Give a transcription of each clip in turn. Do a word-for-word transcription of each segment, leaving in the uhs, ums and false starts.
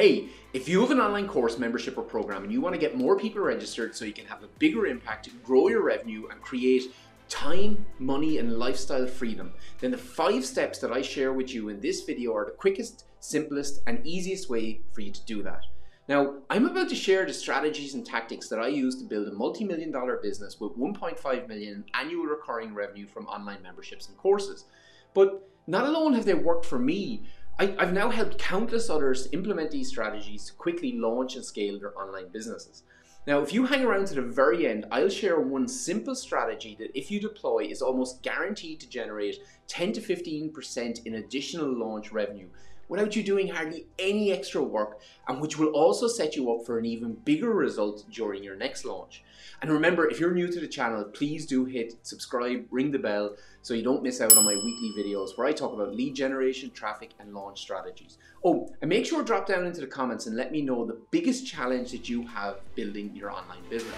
Hey, if you have an online course, membership, or program and you want to get more people registered so you can have a bigger impact, grow your revenue, and create time, money, and lifestyle freedom, then the five steps that I share with you in this video are the quickest, simplest, and easiest way for you to do that. Now, I'm about to share the strategies and tactics that I use to build a multi-million dollar business with one point five million annual recurring revenue from online memberships and courses. But not alone have they worked for me, I, I've now helped countless others implement these strategies to quickly launch and scale their online businesses. Now, if you hang around to the very end, I'll share one simple strategy that if you deploy is almost guaranteed to generate ten to fifteen percent in additional launch revenue, without you doing hardly any extra work, and which will also set you up for an even bigger result during your next launch. And remember, if you're new to the channel, please do hit subscribe, ring the bell, so you don't miss out on my weekly videos where I talk about lead generation, traffic, and launch strategies. Oh, and make sure to drop down into the comments and let me know the biggest challenge that you have building your online business.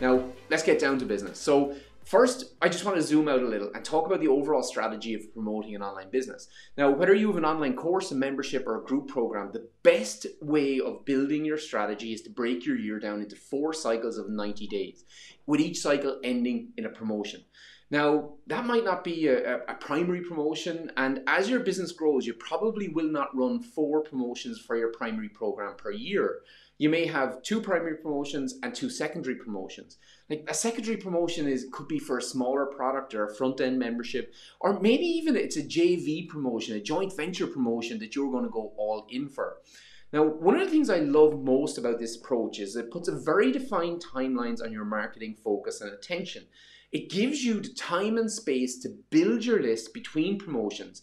Now, let's get down to business. So, first, I just want to zoom out a little and talk about the overall strategy of promoting an online business. Now, whether you have an online course, a membership, or a group program, the best way of building your strategy is to break your year down into four cycles of ninety days, with each cycle ending in a promotion. Now, that might not be a, a primary promotion, and as your business grows, you probably will not run four promotions for your primary program per year. You may have two primary promotions and two secondary promotions. Like a secondary promotion is could be for a smaller product or a front-end membership, or maybe even it's a J V promotion, a joint venture promotion that you're going to go all in for. Now, one of the things I love most about this approach is it puts a very defined timelines on your marketing focus and attention. It gives you the time and space to build your list between promotions.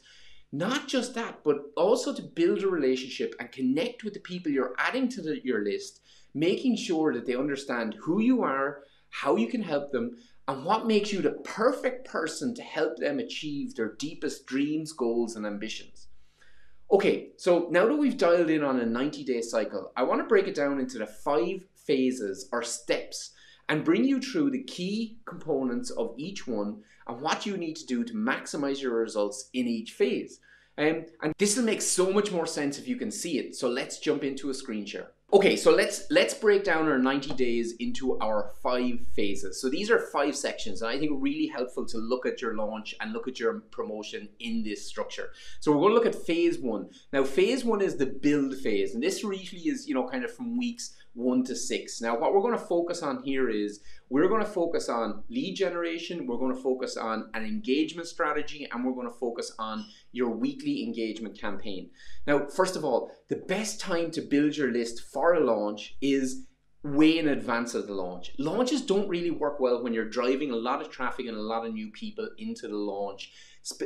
Not just that, but also to build a relationship and connect with the people you're adding to the, your list, making sure that they understand who you are, how you can help them, and what makes you the perfect person to help them achieve their deepest dreams, goals, and ambitions. Okay, so now that we've dialed in on a ninety-day cycle, I want to break it down into the five phases or steps and bring you through the key components of each one and what you need to do to maximize your results in each phase. Um, and this will make so much more sense if you can see it. So let's jump into a screen share. Okay, so let's let's break down our ninety days into our five phases. So these are five sections, and I think really helpful to look at your launch and look at your promotion in this structure. So we're gonna look at phase one. Now, phase one is the build phase, and this really is, you know, kind of from weeks one to six. Now, what we're gonna focus on here is we're gonna focus on lead generation, we're gonna focus on an engagement strategy, and we're gonna focus on your weekly engagement campaign. Now, first of all, the best time to build your list for a launch is way in advance of the launch. Launches don't really work well when you're driving a lot of traffic and a lot of new people into the launch,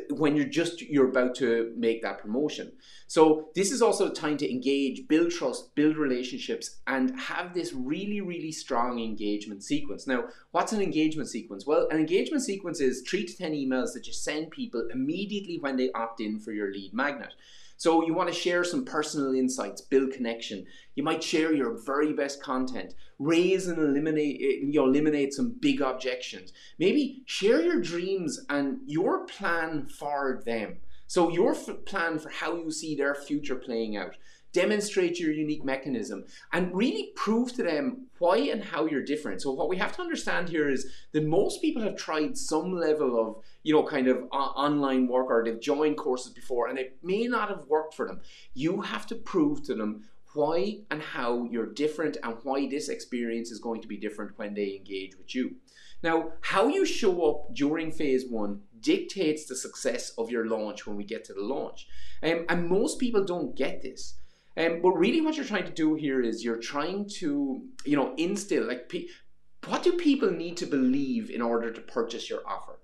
when you're just, you're about to make that promotion. So this is also a time to engage, build trust, build relationships, and have this really, really strong engagement sequence. Now, what's an engagement sequence? Well, an engagement sequence is three to ten emails that you send people immediately when they opt in for your lead magnet. So you want to share some personal insights, build connection. You might share your very best content, raise and eliminate, you know, eliminate some big objections. Maybe share your dreams and your plan for them. So your plan for how you see their future playing out. Demonstrate your unique mechanism and really prove to them why and how you're different. So what we have to understand here is that most people have tried some level of, you know, kind of online work, or they've joined courses before and it may not have worked for them. You have to prove to them why and how you're different and why this experience is going to be different when they engage with you. Now, how you show up during phase one dictates the success of your launch when we get to the launch. Um, and most people don't get this. Um, but really what you're trying to do here is you're trying to, you know, instill, like, pe what do people need to believe in order to purchase your offer?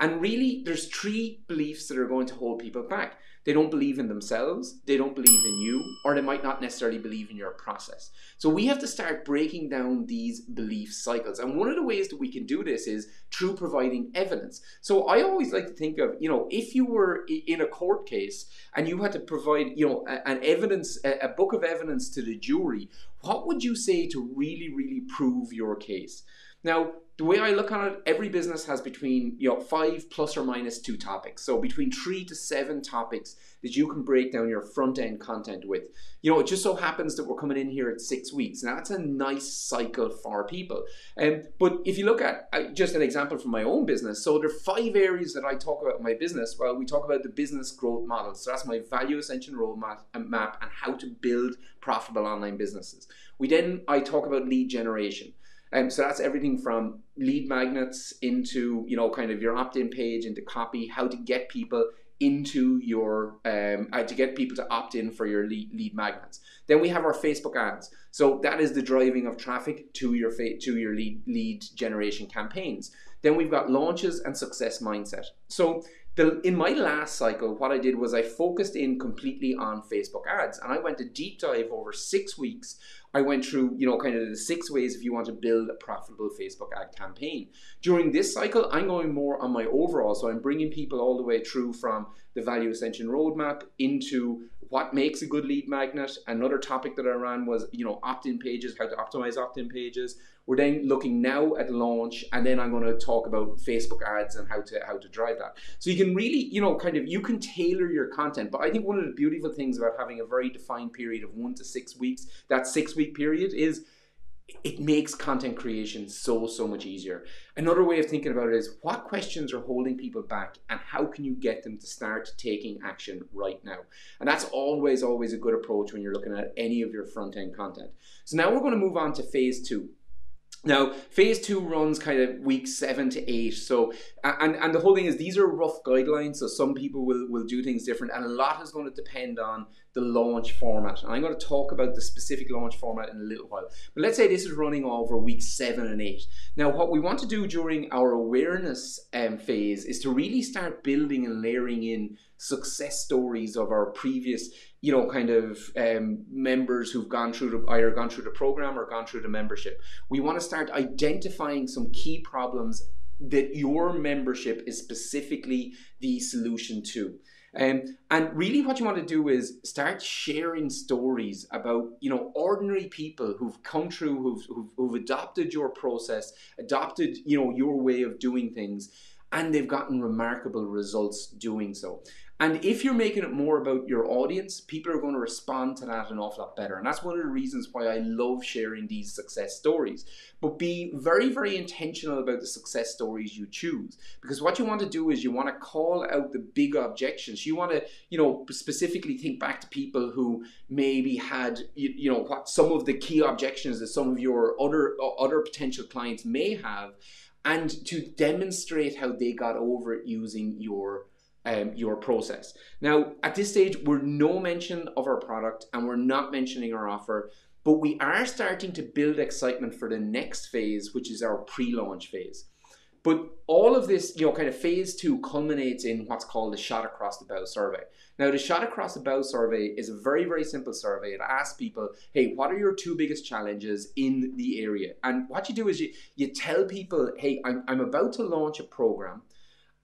And really, there's three beliefs that are going to hold people back. They don't believe in themselves, they don't believe in you, or they might not necessarily believe in your process. So we have to start breaking down these belief cycles. And one of the ways that we can do this is through providing evidence. So I always like to think of, you know, if you were in a court case and you had to provide, you know, an evidence, a book of evidence to the jury, what would you say to really, really prove your case? Now, the way I look at it, every business has between you know, five plus or minus two topics. So between three to seven topics that you can break down your front end content with. You know, it just so happens that we're coming in here at six weeks. Now that's a nice cycle for people. Um, but if you look at uh, just an example from my own business, so there are five areas that I talk about in my business. Well, we talk about the business growth model. So that's my value ascension roadmap and map and how to build profitable online businesses. We then, I talk about lead generation. Um, so that's everything from lead magnets into, you know, kind of your opt-in page, into copy, how to get people into your, um, uh, to get people to opt in for your lead, lead magnets. Then we have our Facebook ads. So that is the driving of traffic to your, to your lead, lead generation campaigns. Then we've got launches and success mindset. So the, in my last cycle, what I did was I focused in completely on Facebook ads, and I went a deep dive over six weeks. I went through, you know, kind of the six ways if you want to build a profitable Facebook ad campaign. During this cycle, I'm going more on my overall. So I'm bringing people all the way through from the Value Ascension Roadmap into what makes a good lead magnet. Another topic that I ran was, you know, opt-in pages, how to optimize opt-in pages. We're then looking now at launch, and then I'm going to talk about Facebook ads and how to, how to drive that. So you can really, you know, kind of, you can tailor your content. But I think one of the beautiful things about having a very defined period of one to six weeks, that six week period, is it makes content creation so, so much easier. Another way of thinking about it is, what questions are holding people back and how can you get them to start taking action right now? And that's always, always a good approach when you're looking at any of your front end content. So now we're going to move on to phase two. Now, phase two runs kind of week seven to eight. So, and, and the whole thing is, these are rough guidelines. So some people will, will do things different, and a lot is going to depend on the launch format. And I'm going to talk about the specific launch format in a little while. But let's say this is running over week seven and eight. Now, what we want to do during our awareness um, phase is to really start building and layering in success stories of our previous, you know, kind of um, members who've gone through the, either gone through the program or gone through the membership. We want to start identifying some key problems that your membership is specifically the solution to. Um, and really what you want to do is start sharing stories about, you know, ordinary people who've come through, who've, who've, who've adopted your process, adopted, you know, your way of doing things, and they've gotten remarkable results doing so. And if you're making it more about your audience, people are going to respond to that an awful lot better. And that's one of the reasons why I love sharing these success stories. But be very, very intentional about the success stories you choose. Because what you want to do is you want to call out the big objections. You want to, you know, specifically think back to people who maybe had, you, you know, what some of the key objections that some of your other, other potential clients may have, and to demonstrate how they got over it using your Um, your process. Now, at this stage, we're no mention of our product and we're not mentioning our offer, but we are starting to build excitement for the next phase, which is our pre-launch phase. But all of this, you know, kind of phase two culminates in what's called the Shot Across the Bow survey. Now, the Shot Across the Bow survey is a very, very simple survey. It asks people, hey, what are your two biggest challenges in the area? And what you do is you, you tell people, hey, I'm, I'm about to launch a program.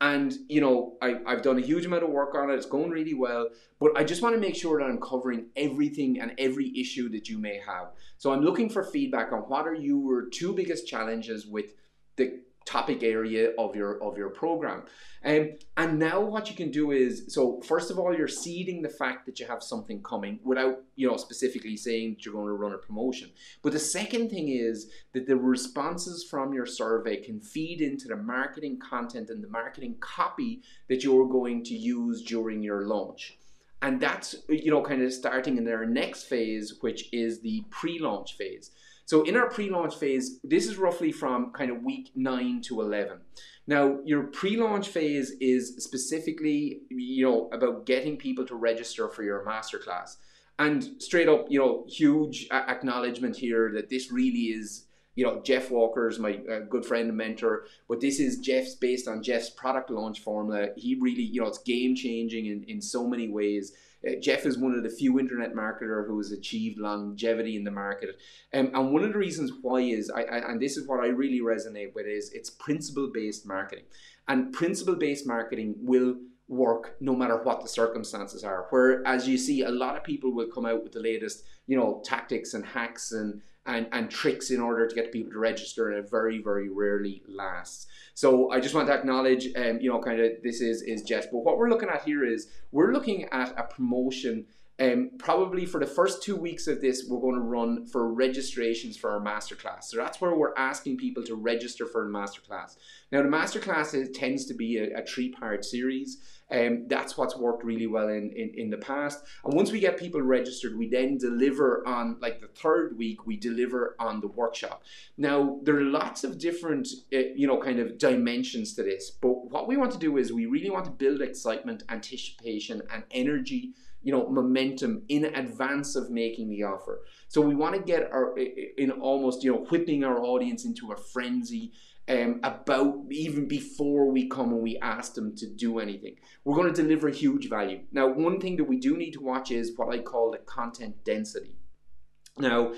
And, you know, I, I've done a huge amount of work on it. It's going really well. But I just want to make sure that I'm covering everything and every issue that you may have. So I'm looking for feedback on what are your two biggest challenges with the topic area of your of your program. Um, and now what you can do is, so first of all, you're seeding the fact that you have something coming without, you know, specifically saying that you're going to run a promotion. But the second thing is that the responses from your survey can feed into the marketing content and the marketing copy that you're going to use during your launch. And that's, you know, kind of starting in their next phase, which is the pre-launch phase. So in our pre-launch phase, this is roughly from kind of week nine to eleven. Now, your pre-launch phase is specifically, you know, about getting people to register for your masterclass. And straight up, you know, huge acknowledgement here that this really is, you know, Jeff Walker is my uh, good friend and mentor, but this is Jeff's, based on Jeff's product launch formula. He really, you know, it's game changing in, in so many ways. Uh, Jeff is one of the few internet marketer who has achieved longevity in the market. Um, and one of the reasons why is, I, I, and this is what I really resonate with, is it's principle-based marketing. And principle-based marketing will work no matter what the circumstances are. Whereas you see, a lot of people will come out with the latest, you know, tactics and hacks and and, and tricks in order to get people to register, and it very, very rarely lasts. So I just want to acknowledge, um, you know, kind of this is, is Jeff, but what we're looking at here is we're looking at a promotion. Um, probably for the first two weeks of this, we're going to run for registrations for our masterclass. So that's where we're asking people to register for a masterclass. Now, the masterclass is, tends to be a, a three-part series. Um, that's what's worked really well in, in, in the past. And once we get people registered, we then deliver on, like the third week, we deliver on the workshop. Now, there are lots of different, uh, you know, kind of dimensions to this. But what we want to do is we really want to build excitement, anticipation, and energy, you know, momentum in advance of making the offer. So we want to get our, in almost, you know, whipping our audience into a frenzy um, about even before we come and we ask them to do anything. We're going to deliver huge value. Now, one thing that we do need to watch is what I call the content density. Now,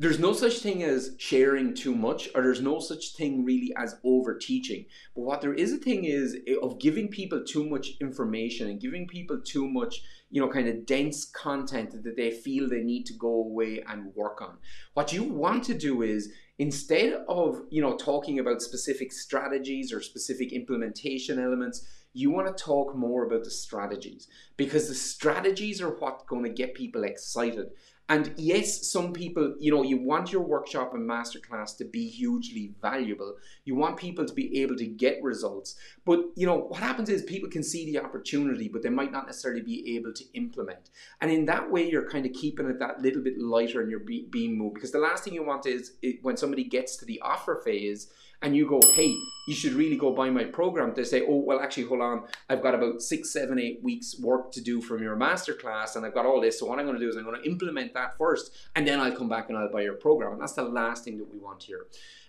there's no such thing as sharing too much, or there's no such thing really as over teaching. But what there is a thing is of giving people too much information and giving people too much, you know, kind of dense content that they feel they need to go away and work on. What you want to do is, instead of, you know, talking about specific strategies or specific implementation elements, you want to talk more about the strategies, because the strategies are what's going to get people excited. And yes, some people, you know, you want your workshop and masterclass to be hugely valuable. You want people to be able to get results. But, you know, what happens is people can see the opportunity, but they might not necessarily be able to implement. And in that way, you're kind of keeping it that little bit lighter and you're being moved. Because the last thing you want is it, when somebody gets to the offer phase and you go, hey, you should really go buy my program, they say, oh, well, actually, hold on, I've got about six, seven, eight weeks work to do from your masterclass, and I've got all this, so what I'm going to do is I'm going to implement that first, and then I'll come back and I'll buy your program. And that's the last thing that we want here.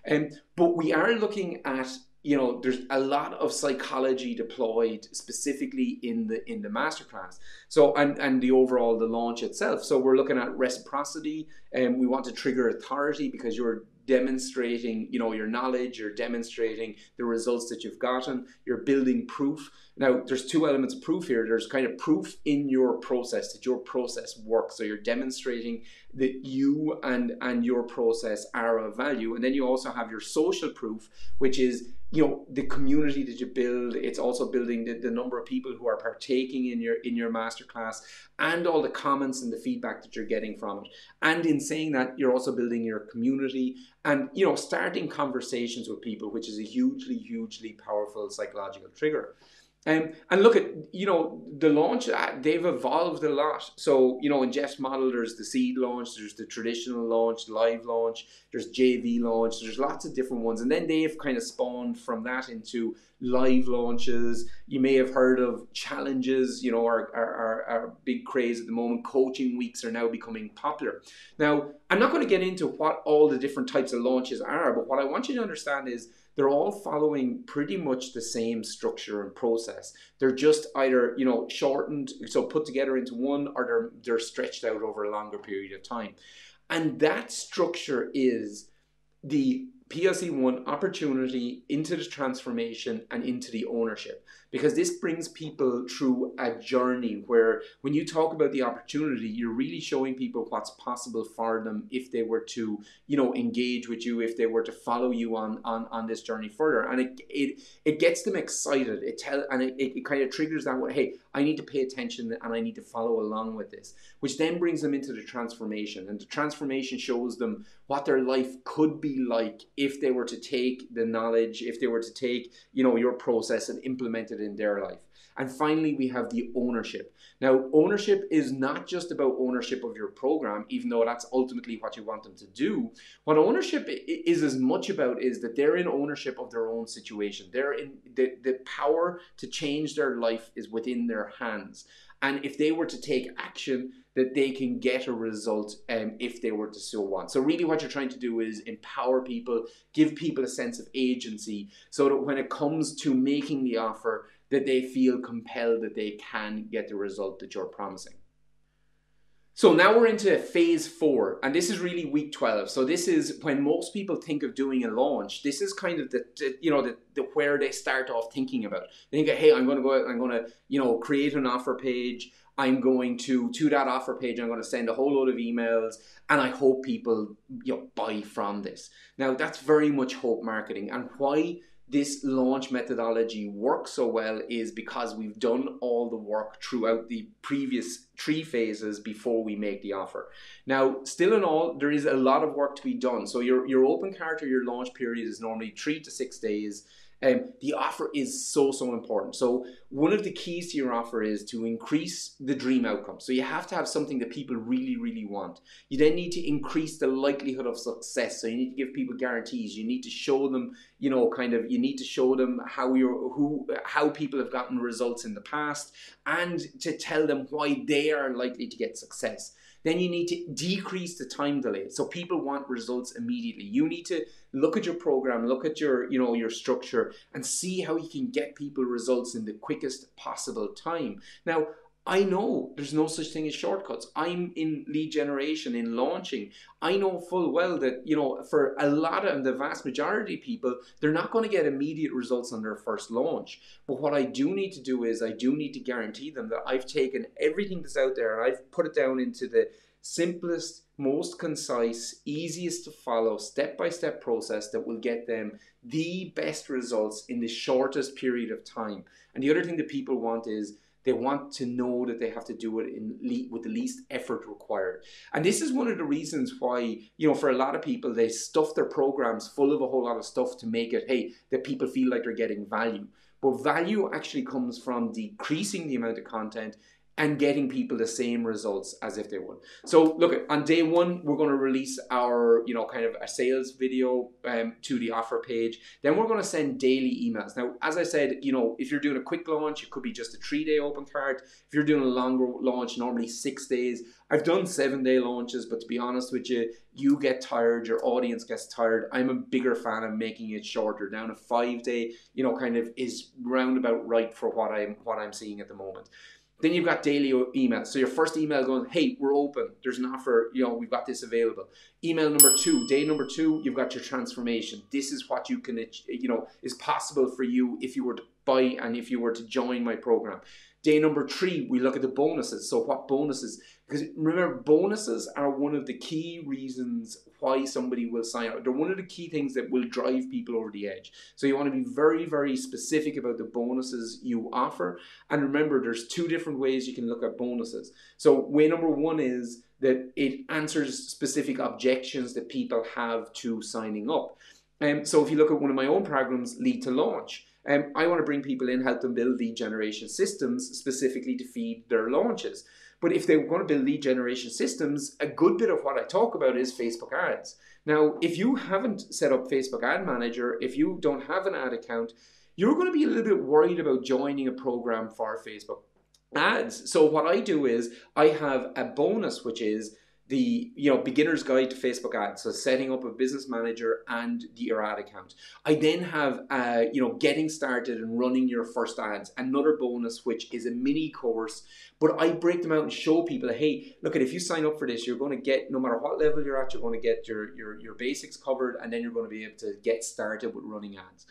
Um, but we are looking at, you know, there's a lot of psychology deployed specifically in the in the masterclass. So and and the overall the launch itself. So we're looking at reciprocity, and um, we want to trigger authority, because you're demonstrating, you know, your knowledge, you're demonstrating the results that you've gotten, you're building proof. Now, there's two elements of proof here. There's kind of proof in your process, that your process works. So you're demonstrating that you and, and your process are of value. And then you also have your social proof, which is, you know, the community that you build. It's also building the, the number of people who are partaking in your in your masterclass, and all the comments and the feedback that you're getting from it. And in saying that, you're also building your community and, you know, starting conversations with people, which is a hugely, hugely powerful psychological trigger. Um, and look at, you know, the launch, they've evolved a lot. So, you know, in Jeff's model, there's the seed launch, there's the traditional launch, live launch, there's J V launch, there's lots of different ones. And then they've kind of spawned from that into live launches. You may have heard of challenges, you know, our, our, our big craze at the moment. Coaching weeks are now becoming popular. Now, I'm not going to get into what all the different types of launches are, but what I want you to understand is they're all following pretty much the same structure and process. They're just either, you know, shortened, so put together into one, or they're, they're stretched out over a longer period of time. And that structure is the P L C one opportunity into the transformation and into the ownership, because this brings people through a journey where when you talk about the opportunity, you're really showing people what's possible for them if they were to, you know, engage with you, if they were to follow you on on, on this journey further. And it it, it gets them excited. It tell and it, it, it kind of triggers that way, hey, I need to pay attention and I need to follow along with this, which then brings them into the transformation. And the transformation shows them what their life could be like if they were to take the knowledge, if they were to take, you know, your process and implement it in their life. And finally, we have the ownership. Now, ownership is not just about ownership of your program, even though that's ultimately what you want them to do. What ownership is as much about is that they're in ownership of their own situation. They're in the, the power to change their life is within their hands. And if they were to take action, that they can get a result um, if they were to so want. So really what you're trying to do is empower people, give people a sense of agency, so that when it comes to making the offer, that they feel compelled that they can get the result that you're promising. So now we're into phase four, and this is really week twelve. So this is when most people think of doing a launch. This is kind of the, the you know, the, the where they start off thinking about it. They think, hey, I'm going to go out, I'm going to, you know, create an offer page. I'm going to, to that offer page, I'm going to send a whole load of emails, and I hope people, you know, buy from this. Now that's very much hope marketing, and why this launch methodology works so well is because we've done all the work throughout the previous three phases before we make the offer. Now, still in all, there is a lot of work to be done. So your, your open cart or your launch period is normally three to six days. Um, the offer is so, so important. So one of the keys to your offer is to increase the dream outcome. So you have to have something that people really, really want. You then need to increase the likelihood of success. So you need to give people guarantees. You need to show them, you know, kind of, you need to show them how you're, who, how people have gotten results in the past, and to tell them why they are likely to get success. Then you need to decrease the time delay. So people want results immediately. You need to look at your program, look at your, you know, your structure, and see how you can get people results in the quickest possible time. Now, I know there's no such thing as shortcuts. I'm in lead generation, in launching. I know full well that, you know, for a lot of the vast majority of people, they're not going to get immediate results on their first launch. But what I do need to do is I do need to guarantee them that I've taken everything that's out there and I've put it down into the simplest, most concise, easiest to follow step-by-step process that will get them the best results in the shortest period of time. And the other thing that people want is they want to know that they have to do it in le- with the least effort required. And this is one of the reasons why, you know, for a lot of people, they stuff their programs full of a whole lot of stuff to make it, hey, that people feel like they're getting value. But value actually comes from decreasing the amount of content and getting people the same results as if they would. So look, on day one, we're going to release our, you know, kind of a sales video um, to the offer page. Then we're going to send daily emails. Now, as I said, you know, if you're doing a quick launch, it could be just a three day open cart. If you're doing a longer launch, normally six days. I've done seven day launches, but to be honest with you, you get tired, your audience gets tired. I'm a bigger fan of making it shorter. Down to five day, you know, kind of is roundabout right for what I'm, what I'm seeing at the moment. Then you've got daily emails. So your first email going, hey, we're open. There's an offer, you know, we've got this available. Email number two, day number two, you've got your transformation. This is what you can, you know, is possible for you if you were to buy and if you were to join my program. Day number three, we look at the bonuses. So what bonuses? Because remember, bonuses are one of the key reasons why somebody will sign up. They're one of the key things that will drive people over the edge. So you want to be very, very specific about the bonuses you offer. And remember, there's two different ways you can look at bonuses. So way number one is that it answers specific objections that people have to signing up. Um, so if you look at one of my own programs, Lead to Launch, Um, I want to bring people in, help them build lead generation systems specifically to feed their launches. But if they want to build lead generation systems, a good bit of what I talk about is Facebook ads. Now, if you haven't set up Facebook Ad Manager, if you don't have an ad account, you're going to be a little bit worried about joining a program for Facebook ads. So what I do is I have a bonus, which is the, you know, beginner's guide to Facebook ads. So setting up a business manager and your ad account. I then have, uh, you know, getting started and running your first ads, another bonus, which is a mini course, but I break them out and show people, hey, look at, if you sign up for this, you're going to get, no matter what level you're at, you're going to get your, your, your basics covered, and then you're going to be able to get started with running ads.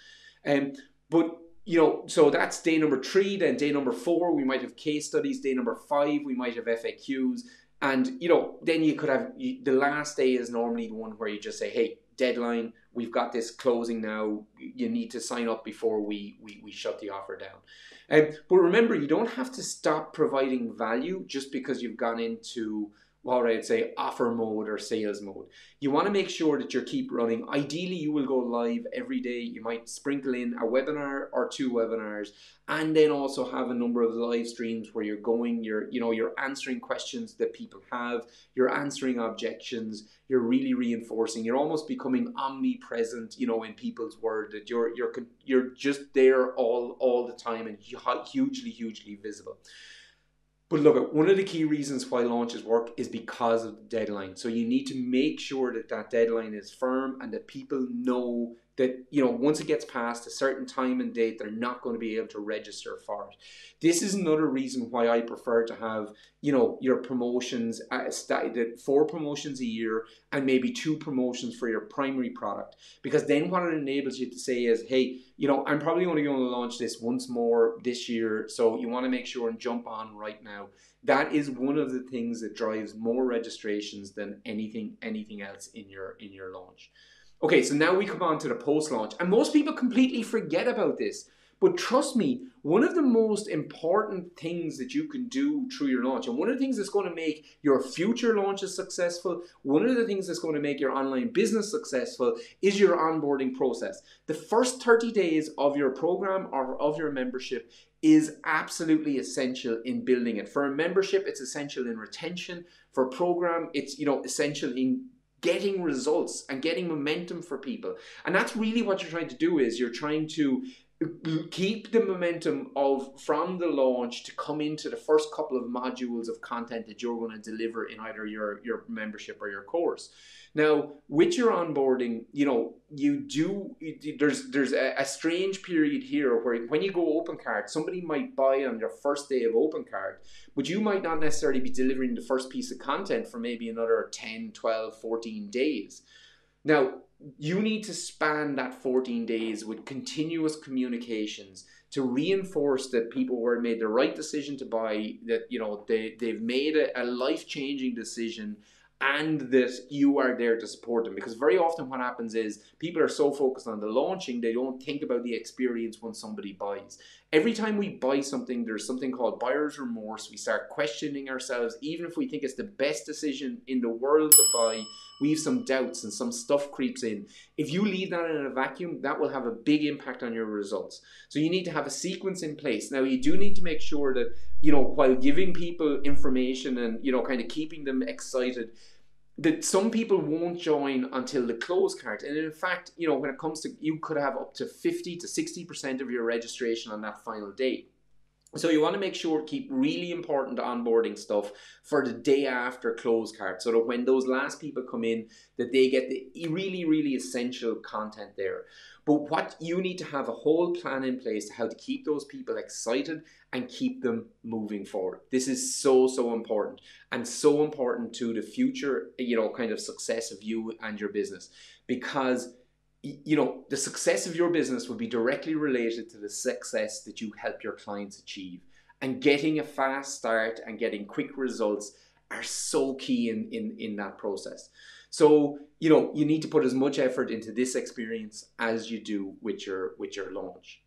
Um, but you know, so that's day number three. Then day number four, we might have case studies. Day number five, we might have F A Qs. And, you know, then you could have, you, the last day is normally the one where you just say, hey, deadline, we've got this closing now. You need to sign up before we, we, we shut the offer down. Um, but remember, you don't have to stop providing value just because you've gone into what I'd say offer mode or sales mode. You want to make sure that you keep running. Ideally, you will go live every day. You might sprinkle in a webinar or two webinars, and then also have a number of live streams where you're going, you're, you know, you're answering questions that people have, you're answering objections, you're really reinforcing, you're almost becoming omnipresent, you know, in people's word, that you're, you're, you're just there all, all the time and hugely, hugely visible. But look, one of the key reasons why launches work is because of the deadline. So you need to make sure that that deadline is firm and that people know that, you know, once it gets past a certain time and date, they're not going to be able to register for it. This is another reason why I prefer to have, you know, your promotions, uh, started four promotions a year and maybe two promotions for your primary product. Because then what it enables you to say is, hey, you know, I'm probably only going to launch this once more this year, so you want to make sure and jump on right now. That is one of the things that drives more registrations than anything, anything else in your, in your launch. Okay, so now we come on to the post-launch, and most people completely forget about this. But trust me, one of the most important things that you can do through your launch, and one of the things that's going to make your future launches successful, one of the things that's going to make your online business successful, is your onboarding process. The first thirty days of your program or of your membership is absolutely essential in building it. For a membership, it's essential in retention. For a program, it's, you know, essential in getting results and getting momentum for people. And that's really what you're trying to do, is you're trying to keep the momentum of from the launch to come into the first couple of modules of content that you're going to deliver in either your, your membership or your course. Now, with your onboarding, you know, you do, there's, there's a, a strange period here where when you go open cart, somebody might buy on your first day of open cart, but you might not necessarily be delivering the first piece of content for maybe another ten, twelve, fourteen days. Now, you need to span that fourteen days with continuous communications to reinforce that people were made the right decision to buy, that, you know, they, they've made a, a life-changing decision, and that you are there to support them. Because very often what happens is people are so focused on the launching, they don't think about the experience when somebody buys. Every time we buy something, there's something called buyer's remorse. We start questioning ourselves. Even if we think it's the best decision in the world to buy, we have some doubts and some stuff creeps in. If you leave that in a vacuum, that will have a big impact on your results. So you need to have a sequence in place. Now, you do need to make sure that, you know, while giving people information and, you know, kind of keeping them excited, that some people won't join until the close cart. And in fact, you know, when it comes to, you could have up to fifty to sixty percent of your registration on that final day. So you want to make sure, keep really important onboarding stuff for the day after close cart, so that when those last people come in, that they get the really, really essential content there. But what you need to have a whole plan in place to how to keep those people excited and keep them moving forward. This is so, so important, and so important to the future, you know, kind of success of you and your business, because, you know, the success of your business will be directly related to the success that you help your clients achieve. And getting a fast start and getting quick results are so key in, in, in that process. So, you know, you need to put as much effort into this experience as you do with your, with your launch.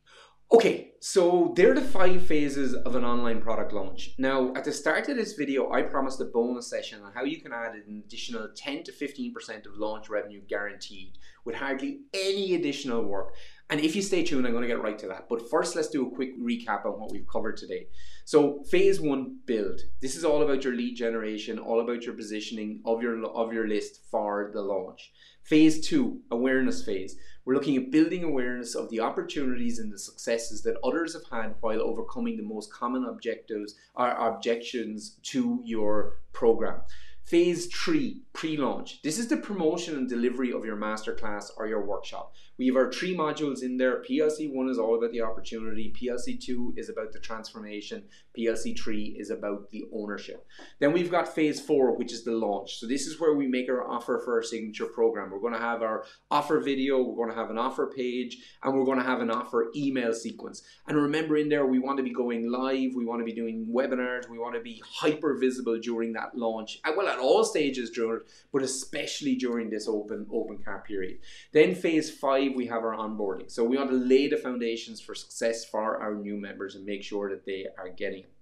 Okay, so they're the five phases of an online product launch. Now, at the start of this video, I promised a bonus session on how you can add an additional ten to fifteen percent of launch revenue guaranteed with hardly any additional work. And if you stay tuned, I'm gonna get right to that. But first, let's do a quick recap on what we've covered today. So phase one, build. This is all about your lead generation, all about your positioning of your, of your list for the launch. Phase two, awareness phase. We're looking at building awareness of the opportunities and the successes that others have had while overcoming the most common objectives or objections to your program. Phase three, pre-launch. This is the promotion and delivery of your masterclass or your workshop. We have our three modules in there. P L C one is all about the opportunity. P L C two is about the transformation. P L C three is about the ownership. Then we've got phase four, which is the launch. So this is where we make our offer for our signature program. We're going to have our offer video, we're going to have an offer page, and we're going to have an offer email sequence. And remember, in there, we want to be going live, we want to be doing webinars, we want to be hyper visible during that launch. Well, at all stages during it, but especially during this open open cart period. Then phase five, we have our onboarding. So we want to lay the foundations for success for our new members and make sure that they are getting it.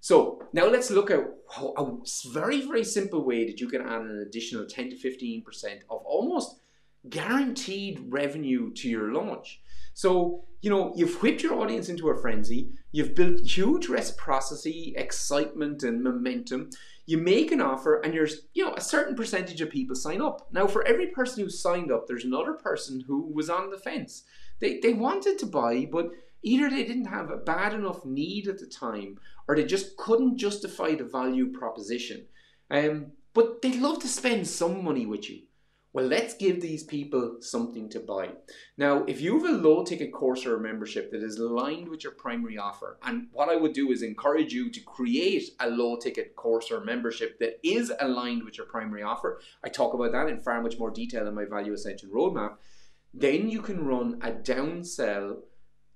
So now let's look at a very, very simple way that you can add an additional ten to fifteen percent of almost guaranteed revenue to your launch. So, you know, you've whipped your audience into a frenzy, you've built huge reciprocity, excitement, and momentum. You make an offer, and you're, you know, a certain percentage of people sign up. Now, for every person who signed up, there's another person who was on the fence. They, they wanted to buy, but either they didn't have a bad enough need at the time, or they just couldn't justify the value proposition. Um, but they'd love to spend some money with you. Well, let's give these people something to buy. Now, if you have a low ticket course or a membership that is aligned with your primary offer, and what I would do is encourage you to create a low ticket course or membership that is aligned with your primary offer. I talk about that in far much more detail in my Value Ascension Roadmap. Then you can run a downsell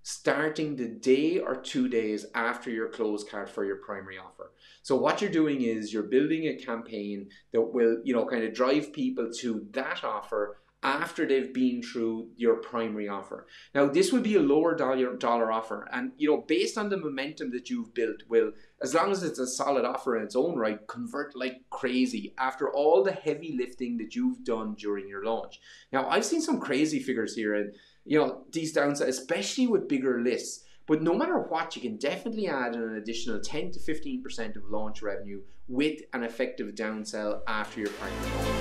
starting the day or two days after your close card for your primary offer. So what you're doing is you're building a campaign that will, you know, kind of drive people to that offer after they've been through your primary offer. Now, this will be a lower dollar, dollar offer, and, you know, based on the momentum that you've built, will, as long as it's a solid offer in its own right, convert like crazy after all the heavy lifting that you've done during your launch. Now, I've seen some crazy figures here, and you know, these downsides, especially with bigger lists. But no matter what, you can definitely add an additional ten to fifteen percent of launch revenue with an effective downsell after your primary.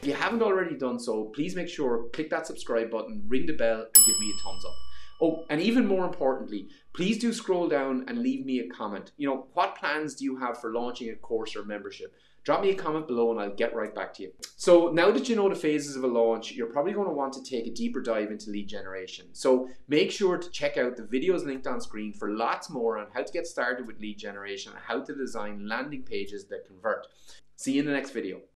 If you haven't already done so, please make sure, click that subscribe button, ring the bell, and give me a thumbs up. Oh, and even more importantly, please do scroll down and leave me a comment. You know, what plans do you have for launching a course or membership? Drop me a comment below and I'll get right back to you. So now that you know the phases of a launch, you're probably going to want to take a deeper dive into lead generation. So make sure to check out the videos linked on screen for lots more on how to get started with lead generation and how to design landing pages that convert. See you in the next video.